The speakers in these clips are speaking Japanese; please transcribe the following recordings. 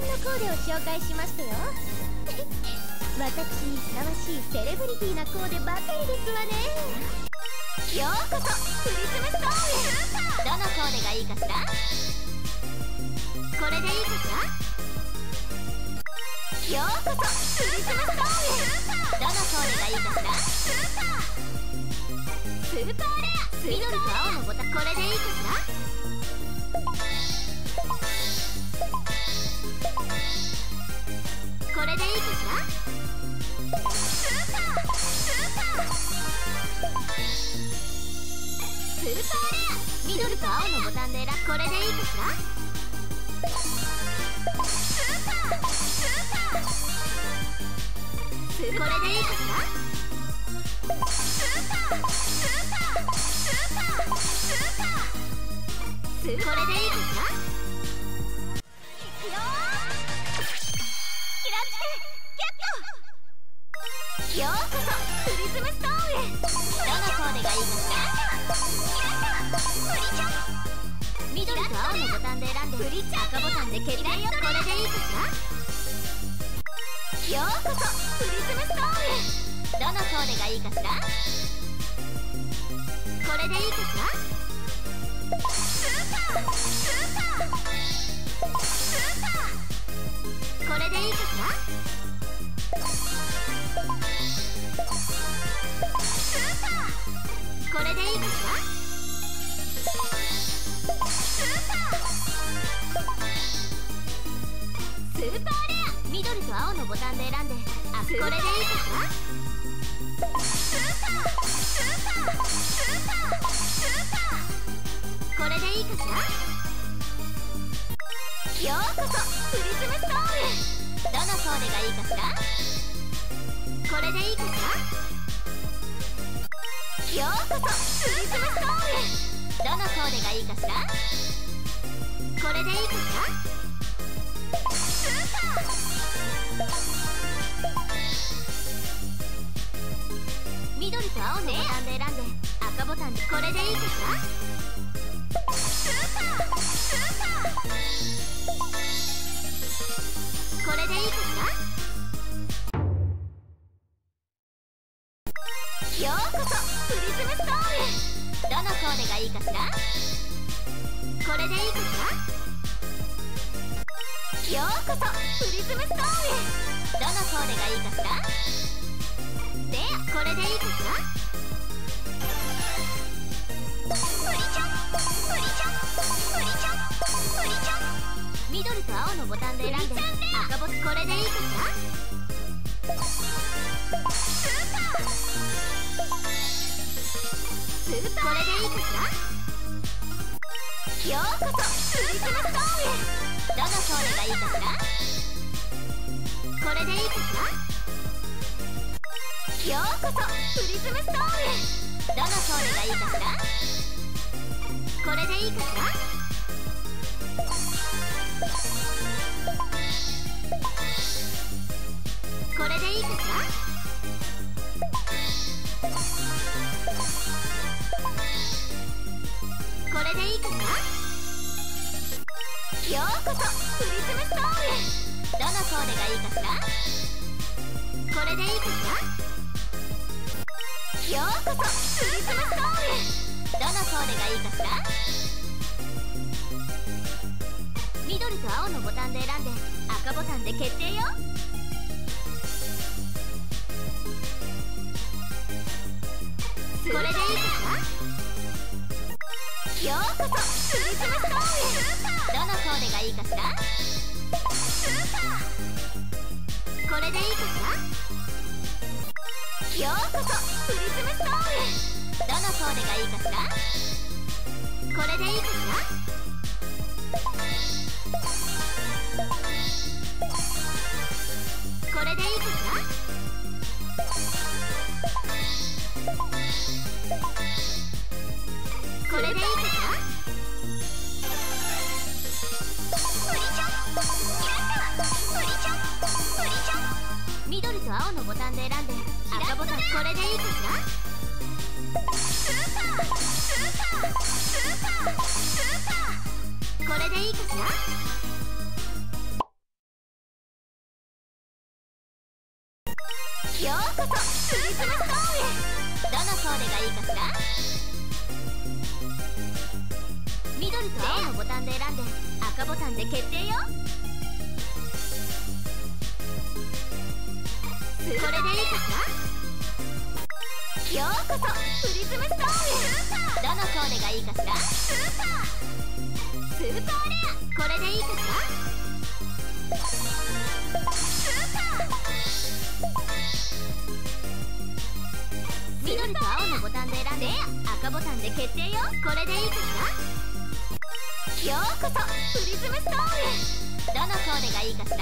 品のコーデを紹介しましたよ。私にふさわしいセレブリティなコーデばかりですわね。ようこそプリズムストーンへ。どのコーデがいいかしら。これでいいかしら。ようこそプリズムストーンへ。どのコーデがいいかしら。スーパーレア。緑と青のボタン、これでいいかしら。これでいいかしら。スーパーレア。緑と青のボタンで選ぶ、これでいいかしら。スーパー。これでいいかしら。スーパー。これでいいかしら。ようこそプリズムストーンへ。どのコーデがいいかしら。緑と青のボタンで選んで、赤ボタンで決定よ。これでいいかしら。ようこそプリズムストーンへ。どのコーデがいいかしら。これでいいかしら。スーパー。これでいいかしら。これでいいかしら。スーパーレア。緑と青のボタンで選んで、これでいいかしら。スーパー。これでいいかしら。ようこそプリズムストーンへ。どのコーデがいいかしら。これでいいかしら。ようこそプリズムストーンへ。どのコーデがいいかしら。これでいいかしら。スーパー。緑と青のボタンで選んで、赤ボタンで、これでいいかしら。スーパー。これでいいかしら。ようこそプリズムストーンへ。どのコーデがいいかしら。これでいいかしら。ようこそプリズムストーンへ。どのコーデがいいかしら。レア。これでいいかしら。プリちゃん。緑と青のボタンで選んで、赤ボタン、これでいいかしら。これでいいかしら。ようこそプリズムストーンへ。どのコーデがいいかしら。これでいいかしら。ようこそプリズムストーンへ。どのコーデがいいかしら。これでいいかしら。これでいいかしら。これでいいかしら。ようこそプリズムストーンへ。どのコーデがいいかしら。これでいいかしら。ようこそプリズムストーンへ。どのコーデがいいかしら。緑と青のボタンで選んで、赤ボタンで決定よ。これでいいかしら。ようこそプリズムストーンへ。どのコーデがいいかしら。これでいいかしら。ようこそプリズムストーンへ。どのコーデがいいかしら。これでいいかしら。これでいいかしら。これでいいかしら。緑と青のボタンで選んで、赤ボタン、これでいいかしら。これでいいかしら。ようこそプリズムコーデ。どのコーデがいいかしら。緑と青のボタンで選んで赤ボタンで決定よ。これでいいかしら。ようこそプリズムストーンへ。どのコーデがいいかしら。スーパーレア。これでいいかしら。緑と青のボタンで選んで赤ボタンで決定よ。これでいいかしら。ようこそプリズムストーンへ。どのコーデがいいかしら。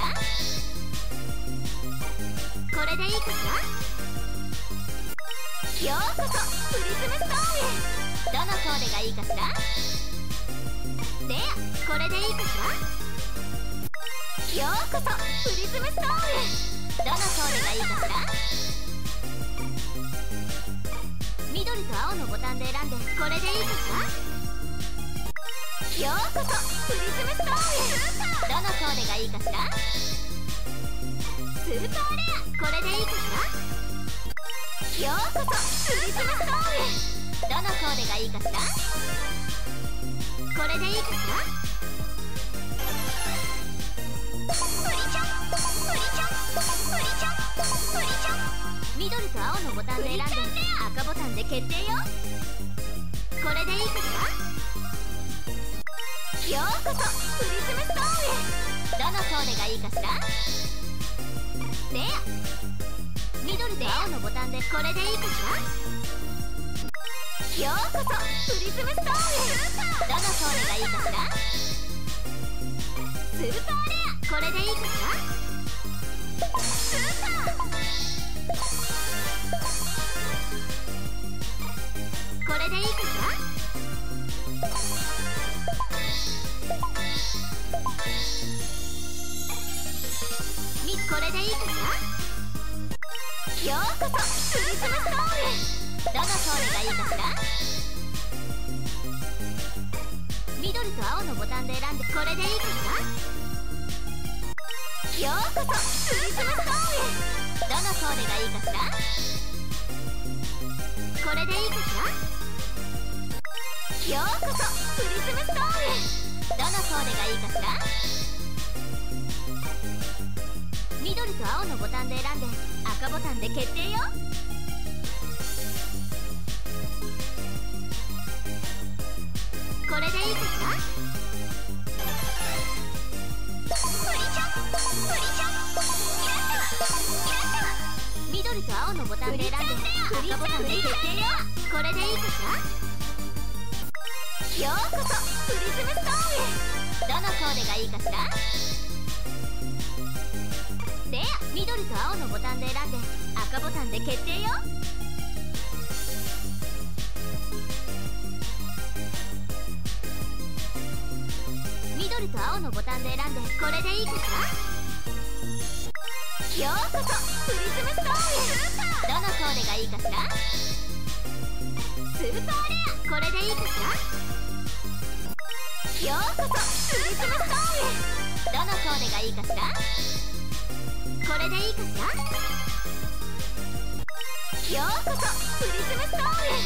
これでいいかしら。ようこそプリズムストーンへ。どのコーデがいいかしら。レア、これでいいかしら。ようこそプリズムストーンへ。どのコーデがいいかしら。緑と青のボタンで選んでこれでいいかしら。ようこそプリズムストーンへ。どのコーデがいいかしら。スーパーレア、これでいいかしら。ようこそプリズムストーンへ。どのコーデがいいかしら。これでいいかしら。プリちゃん。緑と青のボタンで選んで赤ボタンで決定よ。これでいいかしら。ようこそプリズムストーンへ。どのコーデがいいかしら。レア、緑と青のボタンでこれでいいかしら。ようこそプリズムストーンへ。どのコーデがいいかしら。スーパーレア、これでいいかしら。スーパー、これでいいかしら。これでいいかしら。ようこそプリズムストーンへ。どのコーデがいいかしら。緑と青のボタンで選んでこれでいいかしら。ようこそプリズムストーンへ。どのコーデがいいかしら。これでいいかしら。ようこそプリズムストーンへ。どのコーデがいいかしら。緑と青のボタンで選んで赤ボタンで決定よ。これでいいかしら。プリちゃん。緑と青のボタンで選んで赤ボタンで決定よ。これでいいかしら。ようこそプリズムストーンへ。どのコーデがいいかしら。レア、緑と青のボタンで選んで赤ボタンで決定よ。緑と青のボタンで選んでこれでいいかしら。ようこそプリズムストーンへ。どのコーデがいいかしら。スーパーレア、これでいいかしら。ようこそプリズムストーンへ。どのコーデがいいかしら。これでいいかしら。ようこそプリズムストーンへ。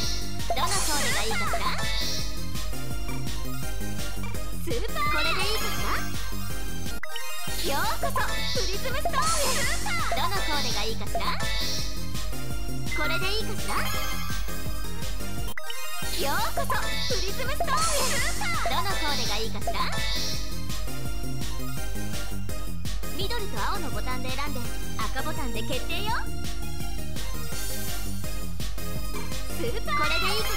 どのコーデがいいかしら。スーパー、これでいいかしら。ようこそプリズムストーンへ。どのコーデがいいかしら。これでいいかしら。ようこそプリズムストーンへ。どのコーデがいいかしら。緑と青のボタンで選んで赤ボタンで決定よ。スーパー、これでいいかし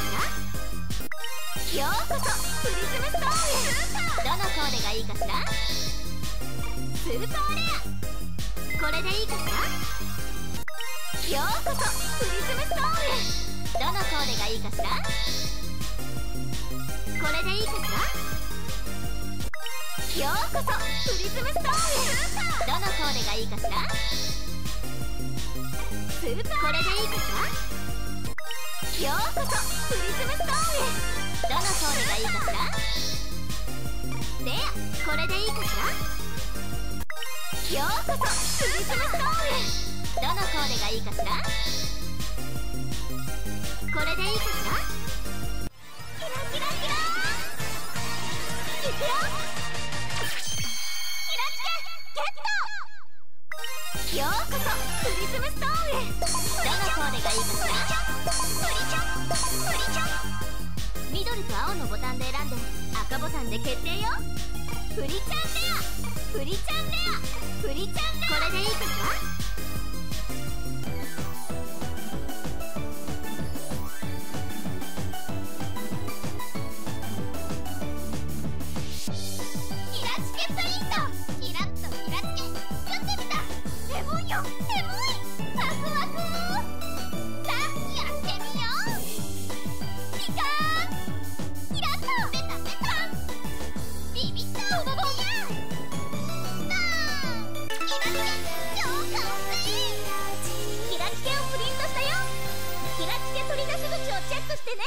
ら。ようこそプリズムストーンへ。どのコーデがいいかしら。スーパーレア、これでいいかしら。ようこそプリズムストーンへ。どのコーデがいいかしら。これでいいかしら。ようこそプリズムストーンへ。どのコーデがいいかしら。スーパー、これでいいかしら。ようこそプリズムストーンへ。どのコーデがいいかしら。レア、これでいいかしら。ようこそプリズムストーンへ。どのコーデがいいかしら。これでいいかしら。キラキラキラー、いくよ。キラチケゲット。ようこそプリズムストーンへ。どのコーデがいいかしら。プリちゃん。緑と青のボタンで選んで赤ボタンで決定よ。プリちゃんレア、プリちゃんレア、プリちゃんレア。これでいいかしら。キラチケをプリントしたよ。キラチケ取り出し口をチェックしてね。